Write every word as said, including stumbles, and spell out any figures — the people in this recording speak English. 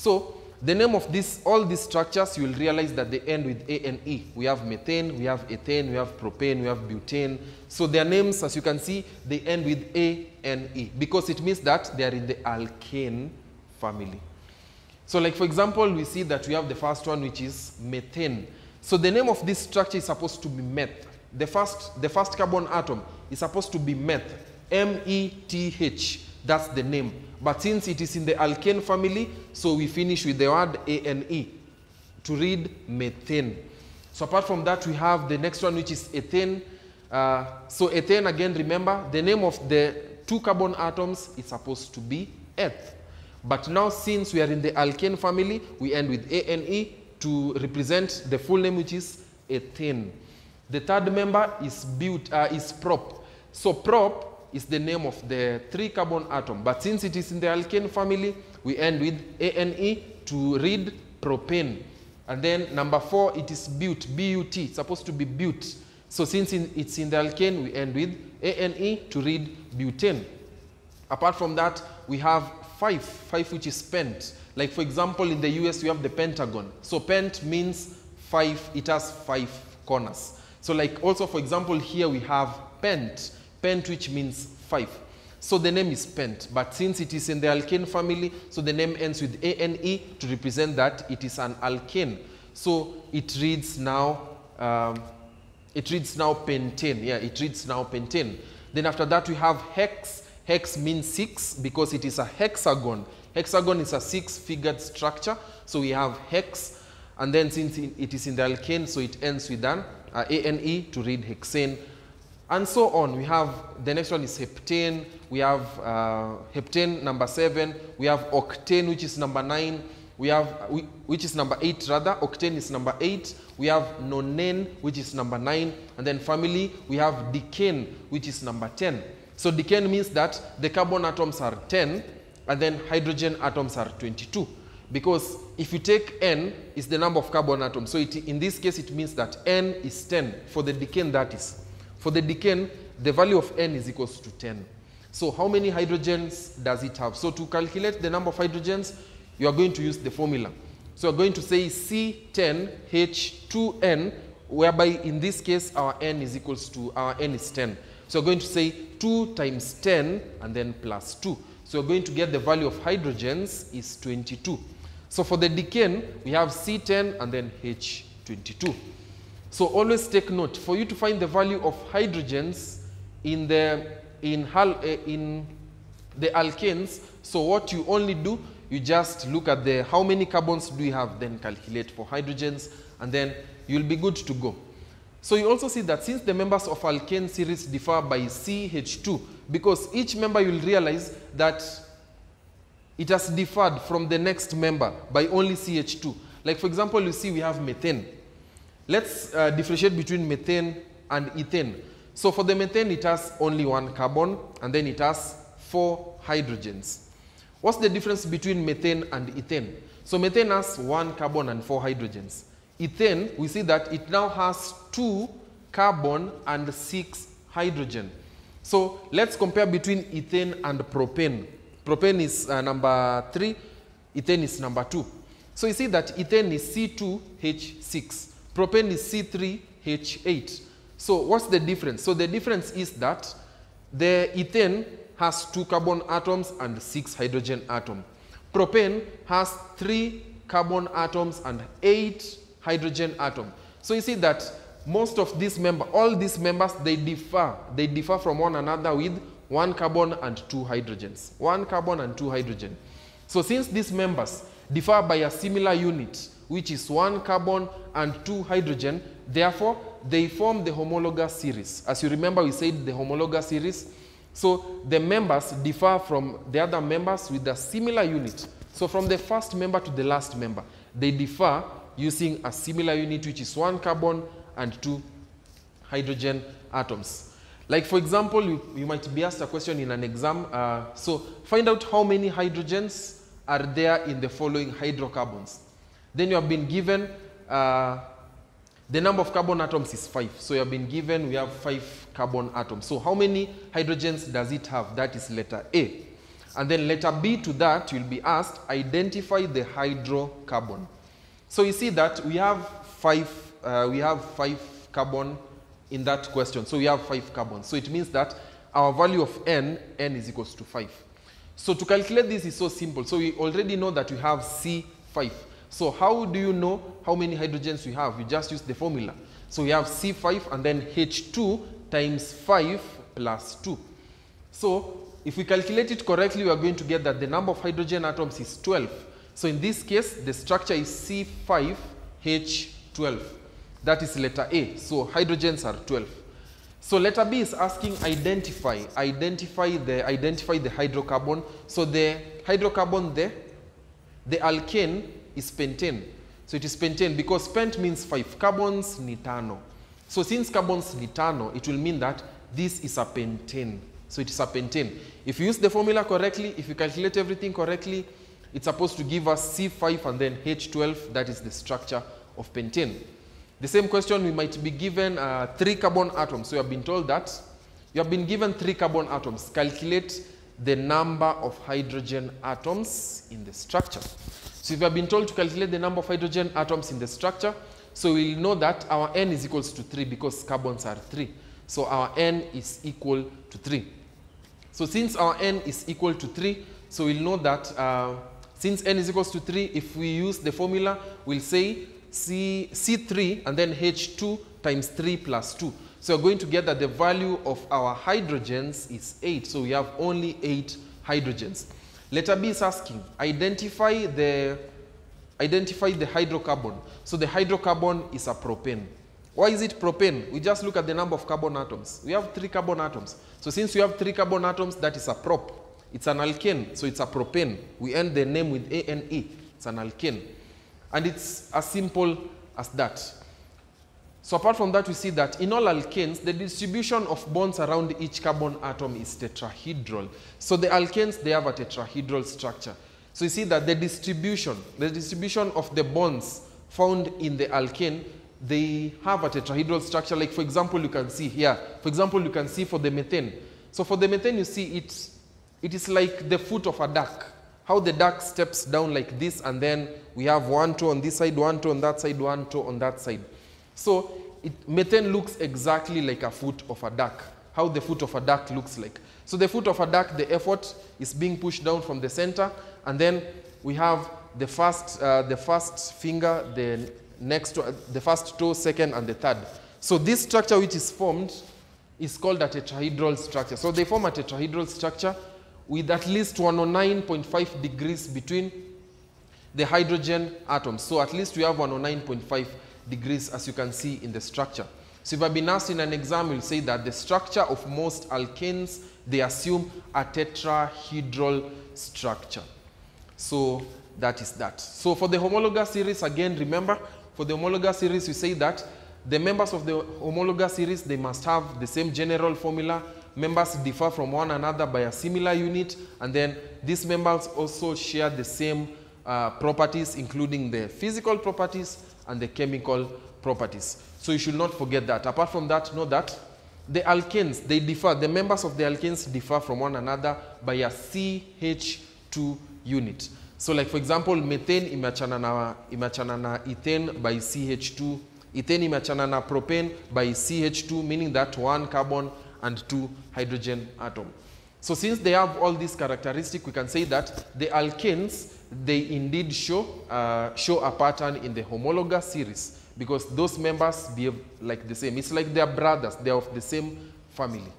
So the name of this, all these structures, you will realize that they end with A and E. We have methane, we have ethane, we have propane, we have butane. So their names, as you can see, they end with A and E because it means that they are in the alkane family. So like for example, we see that we have the first one, which is methane. So the name of this structure is supposed to be meth. The first, the first carbon atom is supposed to be meth, M E T H. That's the name. But since it is in the alkane family, so we finish with the word A N E to read methane. So apart from that, we have the next one, which is ethane. Uh, so ethane, again, remember, the name of the two carbon atoms is supposed to be eth. But now, since we are in the alkane family, we end with A N E to represent the full name, which is ethane. The third member is, but, uh, is prop. So prop is the name of the three carbon atom, but since it is in the alkane family, we end with A N E to read propane. And then number four, it is but, B U T, it's supposed to be but. So since in, it's in the alkane, we end with A N E to read butane. Apart from that, we have five, five which is pent. Like for example, in the U S, we have the Pentagon. So pent means five, it has five corners. So like also for example, here we have pent. Pent, which means five. So the name is pent, but since it is in the alkane family, so the name ends with A N E to represent that it is an alkane. So it reads now, um, it reads now pentane. Yeah, it reads now pentane. Then after that we have hex. Hex means six because it is a hexagon. Hexagon is a six-figured structure. So we have hex, and then since it is in the alkane, so it ends with an uh, A N E to read hexane. And so on. We have, the next one is heptane. We have uh, heptane, number seven. We have octane, which is number nine. We have, we, which is number eight rather. Octane is number eight. We have nonane, which is number nine. And then finally, we have decane, which is number ten. So decane means that the carbon atoms are ten, and then hydrogen atoms are twenty-two. Because if you take N, it's the number of carbon atoms. So it, in this case, it means that N is ten. For the decane, that is. For the decane, the value of N is equals to ten. So how many hydrogens does it have? So to calculate the number of hydrogens, you are going to use the formula. So you are going to say C ten H two N, whereby in this case our N is equals to, our N is ten. So you are going to say two times ten and then plus two. So you are going to get the value of hydrogens is twenty-two. So for the decane, we have C ten and then H twenty-two. So always take note, for you to find the value of hydrogens in the, in, in the alkanes, so what you only do, you just look at the how many carbons do you have, then calculate for hydrogens, and then you'll be good to go. So you also see that since the members of alkane series differ by C H two, because each member you'll realize that it has differed from the next member by only C H two. Like for example, you see we have methane. Let's uh, differentiate between methane and ethane. So for the methane, it has only one carbon, and then it has four hydrogens. What's the difference between methane and ethane? So methane has one carbon and four hydrogens. Ethane, we see that it now has two carbon and six hydrogen. So let's compare between ethane and propane. Propane is uh, number three, ethane is number two. So you see that ethane is C two H six. Propane is C three H eight. So what's the difference? So the difference is that the ethane has two carbon atoms and six hydrogen atoms. Propane has three carbon atoms and eight hydrogen atoms. So you see that most of these members, all these members, they differ. They differ from one another with one carbon and two hydrogens. One carbon and two hydrogen. So since these members differ by a similar unit, which is one carbon and two hydrogen, therefore they form the homologous series. As you remember, we said the homologous series. So the members differ from the other members with a similar unit. So from the first member to the last member, they differ using a similar unit, which is one carbon and two hydrogen atoms. Like for example, you, you might be asked a question in an exam. Uh, so find out how many hydrogens are there in the following hydrocarbons. Then you have been given, uh, the number of carbon atoms is five. So you have been given, we have five carbon atoms. So how many hydrogens does it have? That is letter A. And then letter B to that, you'll be asked, identify the hydrocarbon. So you see that we have five, uh, we have five carbon in that question. So we have five carbons. So it means that our value of n, n is equals to five. So to calculate this is so simple. So we already know that we have C five. So how do you know how many hydrogens we have? You just use the formula. So we have C five and then H two times five plus two. So if we calculate it correctly, we are going to get that the number of hydrogen atoms is twelve. So in this case, the structure is C five H twelve. That is letter A. So hydrogens are twelve. So letter B is asking identify. Identify the, identify the hydrocarbon. So the hydrocarbon there, the alkane is pentane. So it is pentane because pent means five. Carbons ni tano. So since carbons ni tano, it will mean that this is a pentane. So it is a pentane. If you use the formula correctly, if you calculate everything correctly, it's supposed to give us C five and then H twelve. That is the structure of pentane. The same question, we might be given uh, three carbon atoms. So you have been told that you have been given three carbon atoms. Calculate the number of hydrogen atoms in the structure. So if you have been told to calculate the number of hydrogen atoms in the structure, so we will know that our n is equals to three because carbons are three. So our n is equal to three. So since our n is equal to three, so we'll know that uh, since n is equals to three, if we use the formula, we'll say C, C three and then H two times three plus two. So we're going to get that the value of our hydrogens is eight. So we have only eight hydrogens. Letter B is asking, identify the, identify the hydrocarbon. So the hydrocarbon is a propane. Why is it propane? We just look at the number of carbon atoms. We have three carbon atoms. So since we have three carbon atoms, that is a prop. It's an alkane, so it's a propane. We end the name with A N E. It's an alkane. And it's as simple as that. So apart from that, we see that in all alkanes, the distribution of bonds around each carbon atom is tetrahedral. So the alkanes, they have a tetrahedral structure. So you see that the distribution, the distribution of the bonds found in the alkane, they have a tetrahedral structure. Like, for example, you can see here. For example, you can see for the methane. So for the methane, you see it, it is like the foot of a duck. How the duck steps down like this, and then we have one toe on this side, one toe on that side, one toe on that side. So it, methane looks exactly like a foot of a duck, how the foot of a duck looks like. So the foot of a duck, the effort is being pushed down from the center, and then we have the first, uh, the first finger, the next, uh, the first toe, second, and the third. So this structure which is formed is called a tetrahedral structure. So they form a tetrahedral structure with at least one hundred nine point five degrees between the hydrogen atoms. So at least we have one hundred nine point five degrees, as you can see in the structure. So if I've been asked in an exam, we'll say that the structure of most alkanes, they assume a tetrahedral structure. So that is that. So for the homologous series, again, remember, for the homologous series, we say that the members of the homologous series, they must have the same general formula. Members differ from one another by a similar unit, and then these members also share the same uh, properties, including the physical properties and the chemical properties. So you should not forget that. Apart from that, know that the alkanes, they differ, the members of the alkanes differ from one another by a C H two unit. So like, for example, methane imeachana na, imeachana na ethane by C H two, ethane imeachana na propane by C H two, meaning that one carbon and two hydrogen atom. So since they have all these characteristics, we can say that the alkanes, they indeed show, uh, show a pattern in the homologous series, because those members behave like the same. It's like they are brothers, they are of the same family.